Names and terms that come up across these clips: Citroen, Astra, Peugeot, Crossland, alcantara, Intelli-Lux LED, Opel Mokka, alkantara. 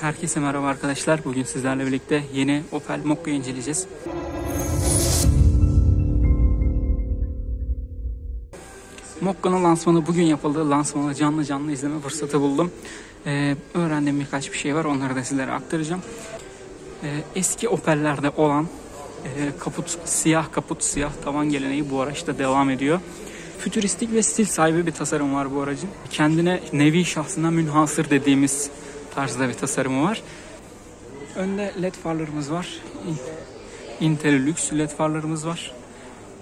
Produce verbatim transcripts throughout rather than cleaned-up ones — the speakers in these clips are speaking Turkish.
Herkese merhaba arkadaşlar. Bugün sizlerle birlikte yeni Opel Mokka'yı inceleyeceğiz. Mokka'nın lansmanı bugün yapıldı. Lansmanı canlı canlı izleme fırsatı buldum. Ee, öğrendiğim birkaç bir şey var. Onları da sizlere aktaracağım. Ee, eski Opel'lerde olan e, kaput, siyah kaput, siyah tavan geleneği bu araçta devam ediyor. Fütüristik ve stil sahibi bir tasarım var bu aracın. Kendine nevi şahsına münhasır dediğimiz tarzda bir tasarımı var. Önde led farlarımız var. Intelli-Lux led farlarımız var.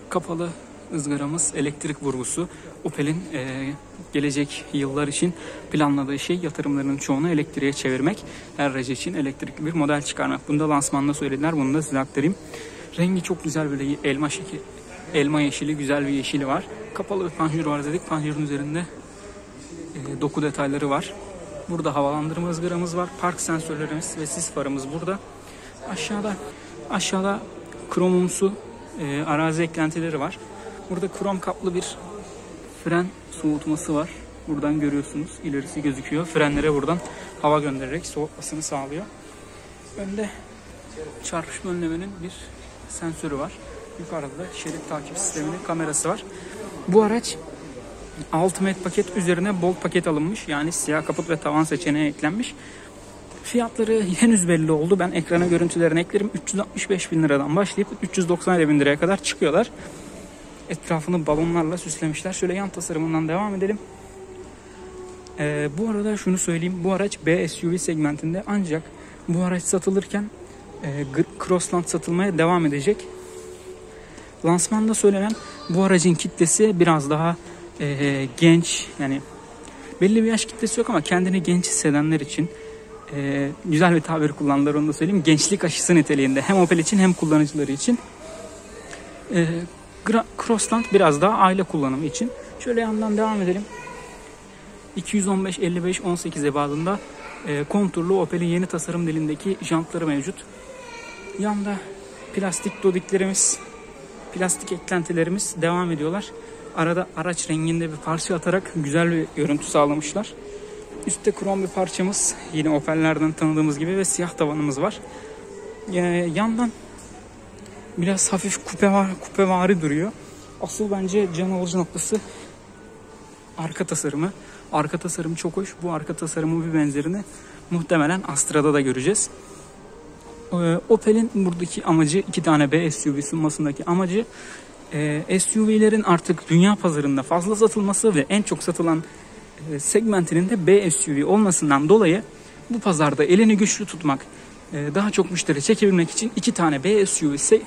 Kapalı ızgaramız, elektrik vurgusu. Opel'in e, gelecek yıllar için planladığı şey yatırımlarının çoğunu elektriğe çevirmek. Her aracı için elektrikli bir model çıkarmak. Bunu da lansmanda söylediler. Bunu da size aktarayım. Rengi çok güzel, böyle elma şekil, elma yeşili, güzel bir yeşili var. Kapalı bir panjur var dedik. Panjurun üzerinde e, doku detayları var. Burada havalandırma ızgaramız var. Park sensörlerimiz ve sis farımız burada. Aşağıda aşağıda kromumsu e, arazi eklentileri var. Burada krom kaplı bir fren soğutması var. Buradan görüyorsunuz, ilerisi gözüküyor. Frenlere buradan hava göndererek soğutmasını sağlıyor. Önde çarpışma önlemenin bir sensörü var. Yukarıda da şerit takip sisteminin kamerası var. Bu araç Ultimate paket üzerine Bolt paket alınmış. Yani siyah kaput ve tavan seçeneği eklenmiş. Fiyatları henüz belli oldu. Ben ekrana görüntülerini eklerim. üç yüz altmış beş bin liradan başlayıp üç yüz doksan bin liraya kadar çıkıyorlar. Etrafını balonlarla süslemişler. Şöyle yan tasarımından devam edelim. Ee, bu arada şunu söyleyeyim. Bu araç B S U V segmentinde, ancak bu araç satılırken e, Crossland satılmaya devam edecek. Lansmanda söylenen bu aracın kitlesi biraz daha e, genç, yani belli bir yaş kitlesi yok ama kendini genç hissedenler için e, güzel bir tabir kullandılar, onu da söyleyeyim. Gençlik aşısı niteliğinde hem Opel için hem kullanıcıları için. E, Crossland biraz daha aile kullanımı için. Şöyle yandan devam edelim. iki yüz on beş elli beş on sekiz ebatında e, konturlu Opel'in yeni tasarım dilindeki jantları mevcut. Yanda plastik dodiklerimiz, plastik eklentilerimiz devam ediyorlar. Arada araç renginde bir parça atarak güzel bir görüntü sağlamışlar. Üstte krom bir parçamız, yine Opel'lerden tanıdığımız gibi, ve siyah tavanımız var. Ee, yandan biraz hafif kupe var, kupevari duruyor. Asıl bence can alıcı noktası arka tasarımı. Arka tasarım çok hoş. Bu arka tasarımın bir benzerini muhtemelen Astra'da da göreceğiz. Opel'in buradaki amacı, iki tane B S U V sunmasındaki amacı S U V'lerin artık dünya pazarında fazla satılması ve en çok satılan segmentinin de B S U V olmasından dolayı bu pazarda elini güçlü tutmak, daha çok müşteri çekebilmek için iki tane B S U V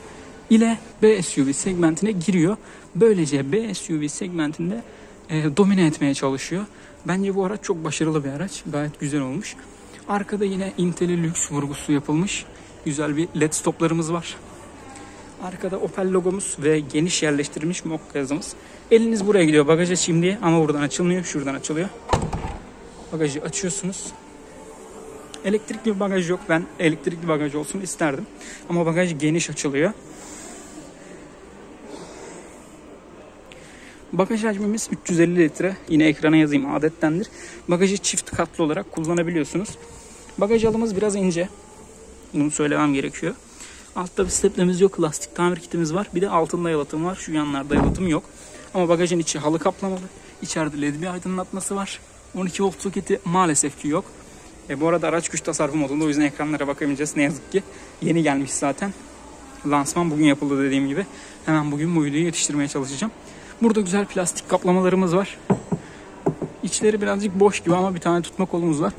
ile B S U V segmentine giriyor. Böylece B S U V segmentinde domine etmeye çalışıyor. Bence bu araç çok başarılı bir araç. Gayet güzel olmuş. Arkada yine Intelli-Lux vurgusu yapılmış. Güzel bir led stoplarımız var. Arkada Opel logomuz ve geniş yerleştirilmiş Mokka yazımız. Eliniz buraya gidiyor bagaj açayım diye ama buradan açılmıyor. Şuradan açılıyor. Bagajı açıyorsunuz. Elektrikli bir bagaj yok. Ben elektrikli bagaj olsun isterdim. Ama bagaj geniş açılıyor. Bagaj hacmimiz üç yüz elli litre. Yine ekrana yazayım, adettendir. Bagajı çift katlı olarak kullanabiliyorsunuz. Bagaj alımız biraz ince. Bunu söylemem gerekiyor. Altta bir steplemiz yok. Lastik tamir kitimiz var. Bir de altında yalıtım var. Şu yanlarda yalıtım yok. Ama bagajın içi halı kaplamalı. İçeride led bir aydınlatması var. on iki volt soketi maalesef ki yok. E, bu arada araç güç tasarrufu modunda. O yüzden ekranlara bakamayacağız. Ne yazık ki. Yeni gelmiş zaten. Lansman bugün yapıldı dediğim gibi. Hemen bugün bu videoyu yetiştirmeye çalışacağım. Burada güzel plastik kaplamalarımız var. İçleri birazcık boş gibi ama bir tane tutma kolumuz var.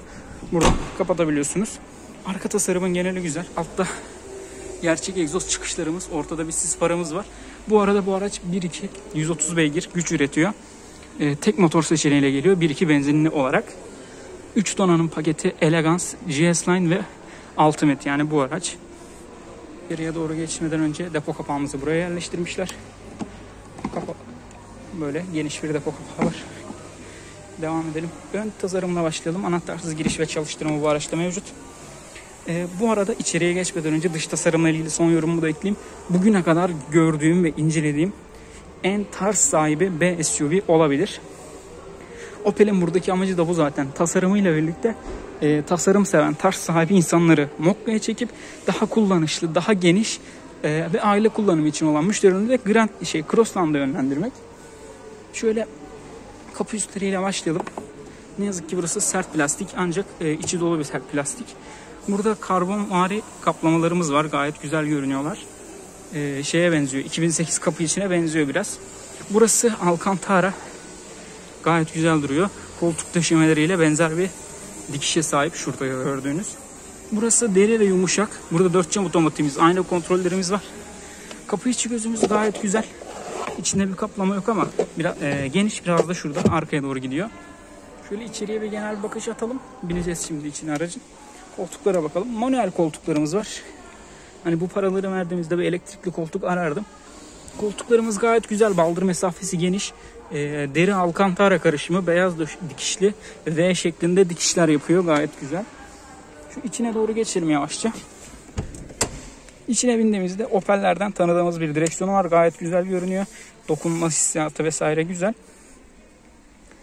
Buradan kapatabiliyorsunuz. Arka tasarımın geneli güzel. Altta gerçek egzoz çıkışlarımız, ortada bir sis paramız var. Bu arada bu araç bir iki yüz otuz beygir güç üretiyor. Ee, tek motor seçeneğiyle geliyor. bir iki benzinli olarak. üç donanım paketi Elegance, G S Line ve Ultimate, yani bu araç. Geriye doğru geçmeden önce depo kapağımızı buraya yerleştirmişler. Kapak. Böyle geniş bir depo kapağı var. Devam edelim. Ön tasarımla başlayalım. Anahtarsız giriş ve çalıştırma bu araçta mevcut. Ee, bu arada içeriye geçmeden önce dış tasarımla ilgili son yorumumu da ekleyeyim. Bugüne kadar gördüğüm ve incelediğim en tarz sahibi B S U V olabilir. Opel'in buradaki amacı da bu zaten. Tasarımıyla birlikte e, tasarım seven, tarz sahibi insanları Mokka'ya çekip daha kullanışlı, daha geniş e, ve aile kullanımı için olan müşterilerini de Grand şey Crossland'a yönlendirmek. Şöyle kapı üstleriyle başlayalım. Ne yazık ki burası sert plastik, ancak e, içi dolu bir sert plastik. Burada karbonvari kaplamalarımız var. Gayet güzel görünüyorlar. E, şeye benziyor. iki bin sekiz kapı içine benziyor biraz. Burası alcantara. Gayet güzel duruyor. Koltuk döşemeleriyle benzer bir dikişe sahip şurada gördüğünüz. Burası deri ve yumuşak. Burada dört cam otomatiğimiz, ayna kontrollerimiz var. Kapı içi gözümüz gayet güzel. İçinde bir kaplama yok ama biraz e, geniş, biraz da şurada arkaya doğru gidiyor. Şöyle içeriye bir genel bakış atalım. Bineceğiz şimdi içine aracın. Koltuklara bakalım. Manuel koltuklarımız var. Hani bu paraları verdiğimizde bir elektrikli koltuk arardım. Koltuklarımız gayet güzel. Baldır mesafesi geniş. E, deri alkantara karışımı. Beyaz dikişli. V şeklinde dikişler yapıyor. Gayet güzel. Şu içine doğru geçelim yavaşça. İçine bindiğimizde Opel'lerden tanıdığımız bir direksiyonu var. Gayet güzel görünüyor. Dokunma hissiyatı vesaire güzel.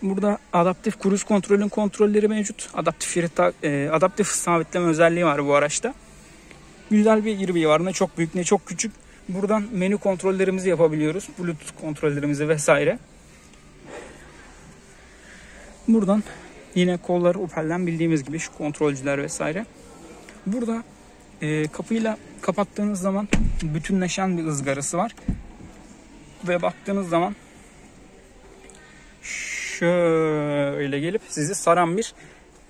Burada adaptif cruise kontrolün kontrolleri mevcut. Adaptif şerit, e, adaptif sabitleme özelliği var bu araçta. Güzel bir girbiği var. Ne çok büyük ne çok küçük. Buradan menü kontrollerimizi yapabiliyoruz. Bluetooth kontrollerimizi vesaire. Buradan yine kolları Opel'den bildiğimiz gibi şu kontrolcüler vesaire. Burada e, kapıyla kapattığınız zaman bütünleşen bir ızgarası var. Ve baktığınız zaman şöyle gelip sizi saran bir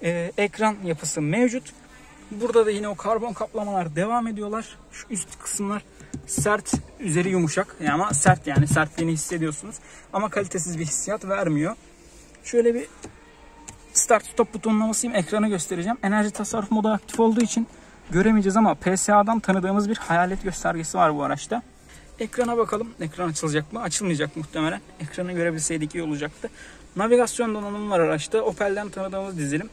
e, ekran yapısı mevcut. Burada da yine o karbon kaplamalar devam ediyorlar. Şu üst kısımlar sert, üzeri yumuşak. Yani ama sert, yani sertliğini hissediyorsunuz. Ama kalitesiz bir hissiyat vermiyor. Şöyle bir start stop butonuna basayım, ekranı göstereceğim. Enerji tasarruf modu aktif olduğu için göremeyeceğiz ama P S A'dan tanıdığımız bir hayalet göstergesi var bu araçta. Ekrana bakalım. Ekran açılacak mı? Açılmayacak muhtemelen. Ekranı görebilseydik iyi olacaktı. Navigasyon donanımı var araçta. Opel'den tanıdığımız dizilim.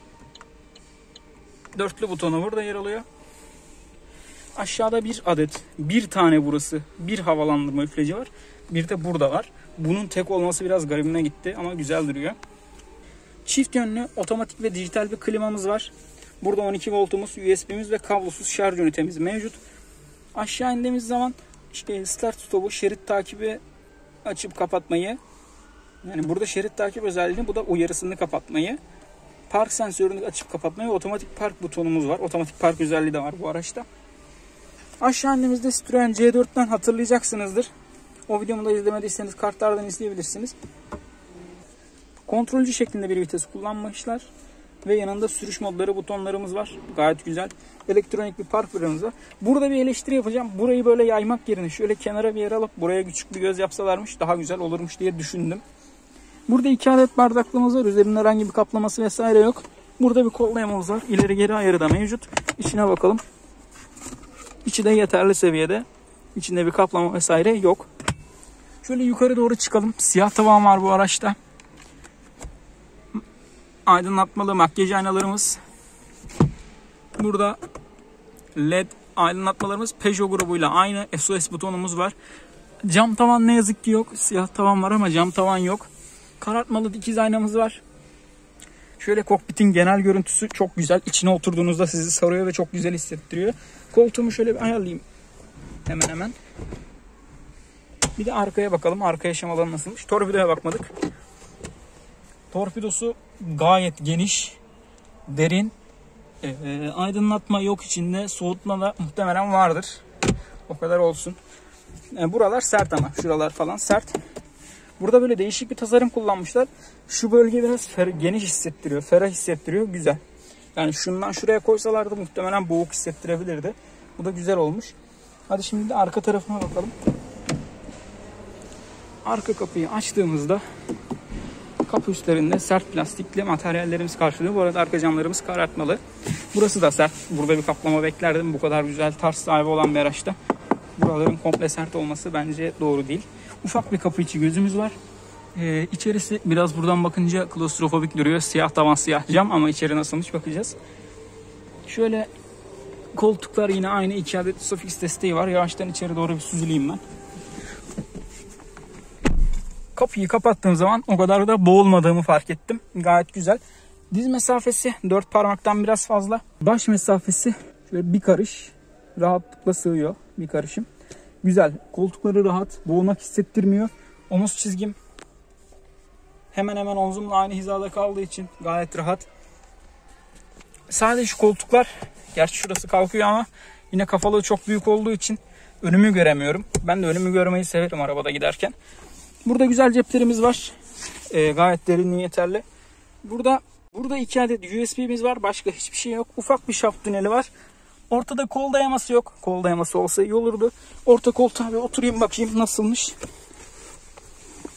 Dörtlü butonu burada yer alıyor. Aşağıda bir adet, bir tane burası, bir havalandırma üfleci var. Bir de burada var. Bunun tek olması biraz garibime gitti ama güzel duruyor. Çift yönlü otomatik ve dijital bir klimamız var. Burada on iki voltumuz, U S B'miz ve kablosuz şarj ünitemiz mevcut. Aşağı indiğimiz zaman İşte start stop'u, şerit takibi açıp kapatmayı, yani burada şerit takip özelliğini, bu da uyarısını kapatmayı, park sensörünü açıp kapatmayı, otomatik park butonumuz var. Otomatik park özelliği de var bu araçta. Aşağı indiğimizde Citroen C dört'ten hatırlayacaksınızdır. O videomu da izlemediyseniz kartlardan izleyebilirsiniz. Kontrolcü şeklinde bir vites kullanmışlar. Ve yanında sürüş modları butonlarımız var. Gayet güzel. Elektronik bir park frenimiz var. Burada bir eleştiri yapacağım. Burayı böyle yaymak yerine şöyle kenara bir yer alıp buraya küçük bir göz yapsalarmış daha güzel olurmuş diye düşündüm. Burada iki adet bardaklığımız var. Üzerinde herhangi bir kaplaması vesaire yok. Burada bir kollayamamız var. İleri geri ayarı da mevcut. İçine bakalım. İçi de yeterli seviyede. İçinde bir kaplama vesaire yok. Şöyle yukarı doğru çıkalım. Siyah tavan var bu araçta. Aydınlatmalı makyaj aynalarımız. Burada L E D aydınlatmalarımız Peugeot grubuyla aynı. S O S butonumuz var. Cam tavan ne yazık ki yok. Siyah tavan var ama cam tavan yok. Karartmalı dikiz aynamız var. Şöyle kokpitin genel görüntüsü çok güzel. İçine oturduğunuzda sizi sarıyor ve çok güzel hissettiriyor. Koltuğumu şöyle bir ayarlayayım. Hemen hemen. Bir de arkaya bakalım. Arka yaşam alanı nasılmış? Torpidoya bakmadık. Torpidosu gayet geniş, derin, e, e, aydınlatma yok içinde, soğutma da muhtemelen vardır. O kadar olsun. E, buralar sert ama, şuralar falan sert. Burada böyle değişik bir tasarım kullanmışlar. Şu bölge biraz geniş hissettiriyor, ferah hissettiriyor, güzel. Yani şundan şuraya koysalardı muhtemelen boğuk hissettirebilirdi. Bu da güzel olmuş. Hadi şimdi de arka tarafına bakalım. Arka kapıyı açtığımızda kapı üstlerinde sert plastikli materyallerimiz karşılıyor. Bu arada arka camlarımız karartmalı. Burası da sert. Burada bir kaplama beklerdim. Bu kadar güzel tarz sahibi olan bir araçta buraların komple sert olması bence doğru değil. Ufak bir kapı içi gözümüz var. Ee, içerisi biraz buradan bakınca klostrofobik duruyor. Siyah tavan, siyah cam ama içeri nasılmış bakacağız. Şöyle koltuklar yine aynı. iki adet Sofix desteği var. Yavaştan içeri doğru bir süzüleyim ben. kapıyı kapattığım zaman o kadar da boğulmadığımı fark ettim. Gayet güzel. Diz mesafesi dört parmaktan biraz fazla. Baş mesafesi şöyle bir karış. Rahatlıkla sığıyor bir karışım. Güzel. Koltukları rahat. Boğulmak hissettirmiyor. Omuz çizgim hemen hemen omzumla aynı hizada kaldığı için gayet rahat. Sadece şu koltuklar, gerçi şurası kalkıyor ama yine kafalığı çok büyük olduğu için önümü göremiyorum. Ben de önümü görmeyi severim arabada giderken. Burada güzel ceplerimiz var. Ee, gayet derinliği yeterli. Burada burada iki adet U S B'miz var. Başka hiçbir şey yok. Ufak bir şaft tüneli var. Ortada kol dayaması yok. Kol dayaması olsa iyi olurdu. Orta koltuğa bir oturayım bakayım nasılmış.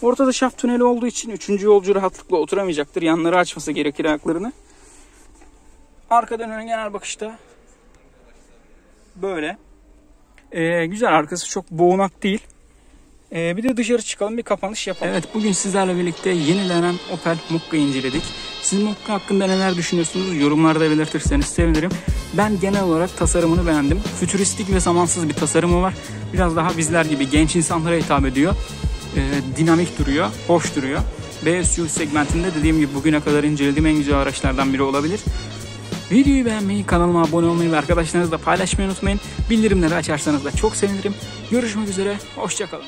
Ortada şaft tüneli olduğu için üçüncü yolcu rahatlıkla oturamayacaktır. Yanları açması gerekir ayaklarını. Arkadan ön genel bakışta böyle. Ee, güzel, arkası çok boğunak değil. Ee, bir de dışarı çıkalım, bir kapanış yapalım. Evet, bugün sizlerle birlikte yenilenen Opel Mokka'yı inceledik. Siz Mokka hakkında neler düşünüyorsunuz? Yorumlarda belirtirseniz sevinirim. Ben genel olarak tasarımını beğendim. Fütüristik ve zamansız bir tasarımı var. Biraz daha bizler gibi genç insanlara hitap ediyor. Ee, dinamik duruyor, hoş duruyor. Ve S U V segmentinde dediğim gibi bugüne kadar incelediğim en güzel araçlardan biri olabilir. Videoyu beğenmeyi, kanalıma abone olmayı ve arkadaşlarınızla paylaşmayı unutmayın. Bildirimleri açarsanız da çok sevinirim. Görüşmek üzere, hoşça kalın.